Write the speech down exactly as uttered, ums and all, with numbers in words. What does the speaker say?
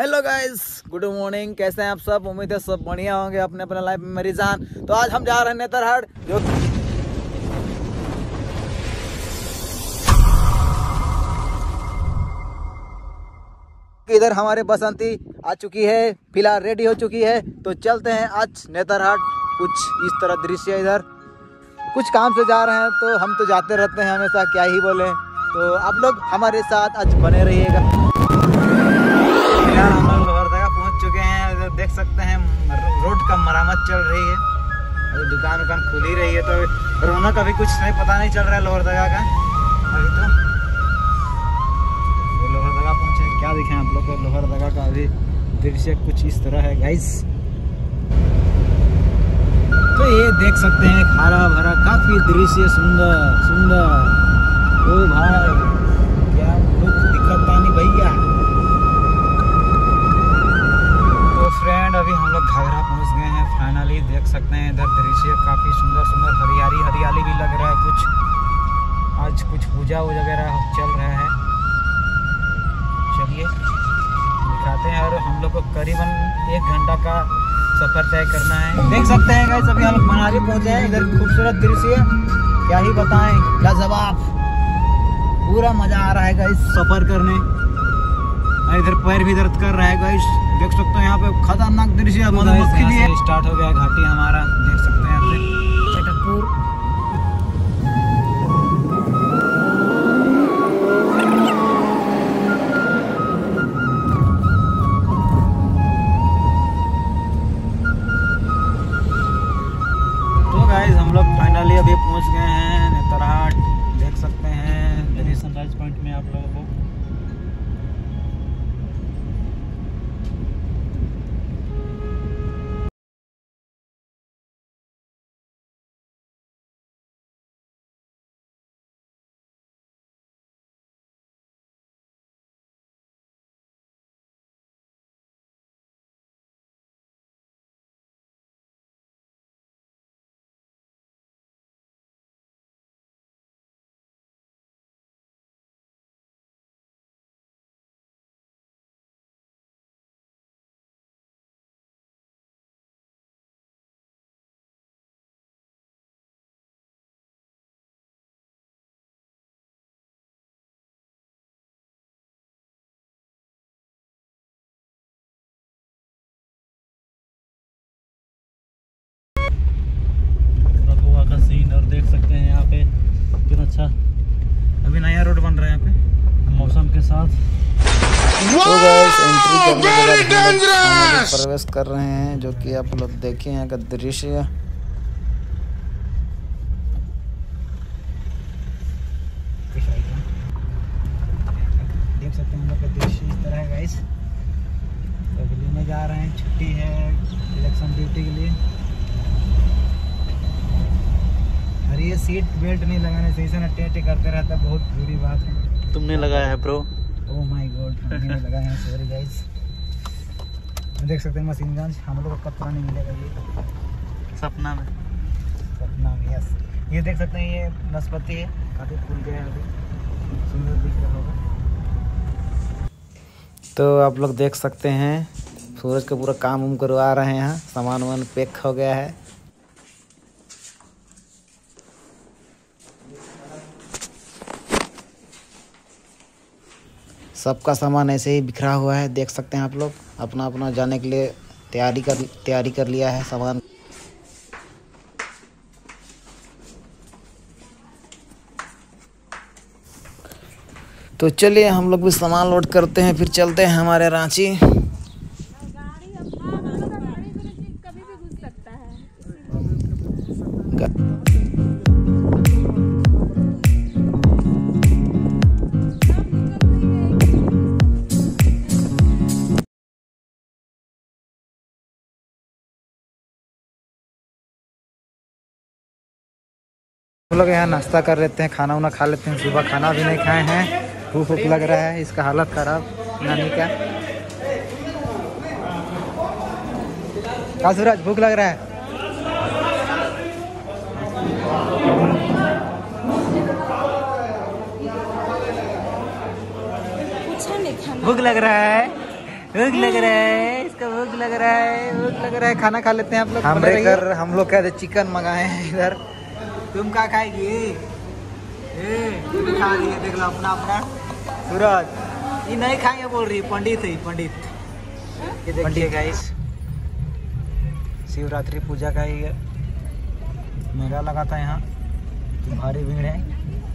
Hello guys, good morning. कैसे हैं आप सब? उम्मीद है सब बढ़िया होंगे अपने अपने लाइफ में। मेरी जान, तो आज हम जा रहे हैं नेतरहाट। जो इधर हमारे बसंती आ चुकी है, फिलहाल रेडी हो चुकी है। तो चलते हैं आज नेतरहाट। कुछ इस तरह दृश्य, इधर कुछ काम से जा रहे हैं, तो हम तो जाते रहते हैं हमेशा, क्या ही बोले। तो आप लोग हमारे साथ आज बने रहिएगा। देख सकते हैं रोड का मरम्मत चल रही है, दुकान उकान खुली रही है, तो रौनक अभी कुछ नहीं, पता नहीं चल रहा है लोहरदगा का। अभी तो लोहरदगा पहुंचे, क्या दिखे आप लोग को लोहरदगा का अभी दृश्य कुछ इस तरह है गाइस। तो ये देख सकते हैं हरा भरा काफी दृश्य, सुंदर सुंदर। ओ भाई, क्या लोग दिक्कत पानी भैया। फ्रेंड, अभी हम लोग घाघरा पहुंच गए हैं फाइनली। देख सकते हैं इधर दृश्य काफी सुंदर सुंदर, हरियाली हरियाली भी लग रहा है। कुछ आज कुछ पूजा वगैरह चल रहा है। चलिए दिखाते हैं। और हम लोग को करीबन एक घंटा का सफर तय करना है। देख सकते हैं गाइस, अभी हम लोग मनाली पहुंचे हैं। इधर खूबसूरत दृश्य, क्या ही बताएं, लाजवाब, पूरा मजा आ रहा है गाइस सफर करने। इधर पैर भी दर्द कर रहा है गाइस, देख सकते हैं। यहाँ पे खतरनाक दृश्य, मधुमक्खी भी है। स्टार्ट हो गया घाटी हमारा, देख सकते हैं। तो गाइस, हम लोग फाइनली अभी पहुंच गए हैं नेतरहाट। देख सकते हैं सनराइज पॉइंट में आप लोगों को। देख सकते हैं यहाँ पे कितना अच्छा अभी नया रोड बन रहा है यहाँ पे मौसम के साथ। तो गाइस, एंट्री करने के बाद प्रवेश कर रहे हैं, जो कि आप लोग देखिए यहाँ का दृश्य। देख सकते हैं हम लोग का दृश्य इस तरह है गाइस। अभी लेने जा रहे हैं, छुट्टी है इलेक्शन ड्यूटी के लिए। ये सीट बेल्ट नहीं लगाने से ना टेटे करते रहता, बहुत बुरी बात है। तुमने लगाया है ब्रो? ओह माय गॉड, हमने लगाया है, सॉरी गाइस। देख सकते हैं मशीन गन, हम लोग का पता नहीं मिलेगा ये सपना में, सपना में। यस, ये देख सकते हैं ये नस्पति है, काफी फूल गया है, अभी सुंदर दिख रहा होगा। तो आप लोग देख सकते हैं सूरज का पूरा काम हम करवा रहे हैं। यहाँ सामान वामान पैक हो गया है। सबका सामान ऐसे ही बिखरा हुआ है, देख सकते हैं आप लोग। अपना अपना जाने के लिए तैयारी कर तैयारी कर लिया है सामान। तो चलिए हम लोग भी सामान लोड करते हैं, फिर चलते हैं हमारे रांची। हम लोग यहाँ नाश्ता कर लेते हैं, खाना उना खा लेते हैं। सुबह खाना भी नहीं खाए हैं, भूख भूख लग रहा है, इसका हालत खराब नानी का। कासुराज, भूख लग रहा है? भूख लग रहा है? भूख लग रहा है, इसका भूख लग रहा है, भूख लग रहा है। खाना खा लेते हैं आप लोग। हमारे घर हम लोग कहते चिकन मंगाए हैं इधर। तुम क्या खाएगी? ए तुम खा लिए, देख लो अपना अपना। सूरज ये नहीं खाएंगे बोल रही, पंडित है पंडित। ये देखिए गाइस, शिवरात्रि पूजा का ये मेला लगा था यहाँ, भारी भीड़ है।